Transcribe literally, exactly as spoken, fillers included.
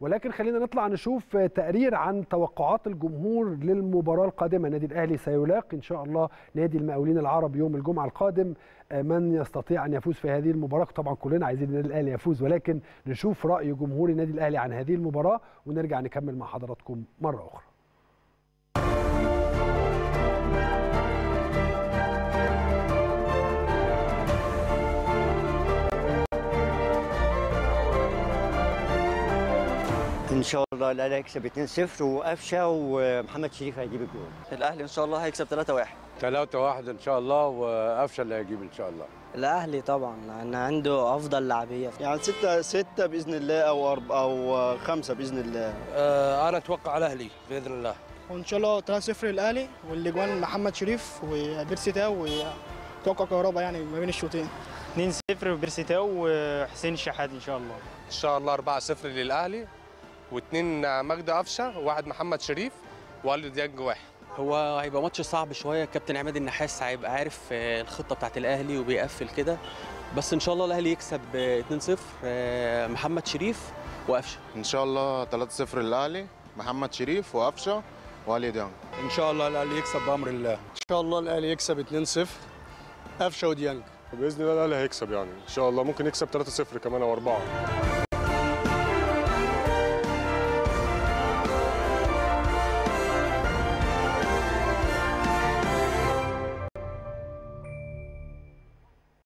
ولكن خلينا نطلع نشوف تقرير عن توقعات الجمهور للمباراة القادمة. نادي الأهلي سيلاقي إن شاء الله نادي المقاولين العرب يوم الجمعة القادم. من يستطيع أن يفوز في هذه المباراة؟ طبعا كلنا عايزين النادي الأهلي يفوز، ولكن نشوف رأي جمهور النادي الأهلي عن هذه المباراة ونرجع نكمل مع حضراتكم مرة أخرى. ان شاء الله الاهلي هيكسب اتنين صفر وقفشه ومحمد شريف هيجيب الجول. الاهلي ان شاء الله هيكسب تلاتة واحد. تلاتة واحد ان شاء الله، وقفشه اللي هيجيب ان شاء الله. الاهلي طبعا لان عنده افضل لعبيه، يعني ستة ستة باذن الله او أربعة او خمسة باذن الله. أه انا اتوقع الاهلي باذن الله، وان شاء الله تلاتة صفر للاهلي، والاجوان محمد شريف وبيرسيتاو، وتوقع كهرباء يعني ما بين الشوطين. اتنين صفر بيرسيتاو وحسين الشحات ان شاء الله. ان شاء الله أربعة صفر للاهلي، واثنين مجدي قفشه، وواحد محمد شريف، وقال ديانج واحد. هو هيبقى ماتش صعب شويه، كابتن عماد النحاس هيبقى عارف الخطه بتاعت الاهلي وبيقفل كده، بس ان شاء الله الاهلي يكسب اتنين صفر محمد شريف وقفشه. ان شاء الله تلاتة صفر للاهلي، محمد شريف وقفشه وقال ديانج. ان شاء الله الاهلي يكسب بامر الله. ان شاء الله الاهلي يكسب اتنين صفر قفشه وديانج. باذن الله الاهلي هيكسب، يعني ان شاء الله ممكن يكسب تلاتة صفر كمان او أربعة.